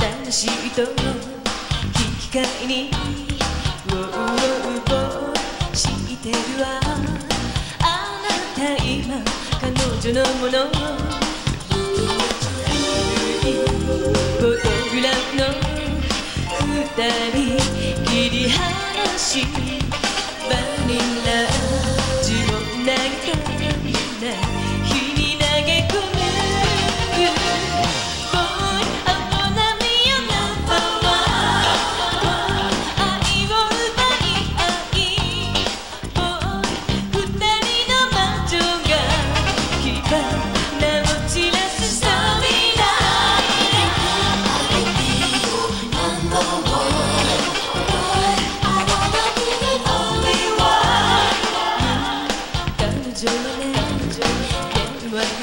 楽しいと引き換えにウォウォウォウしてるわ。あなた今彼女のものフォトグラフの二人切り離しバニラ味を投げたらない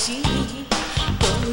こう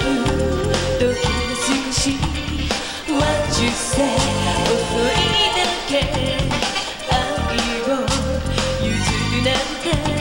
う時が少し What you say 遅いだけ愛を譲るなんて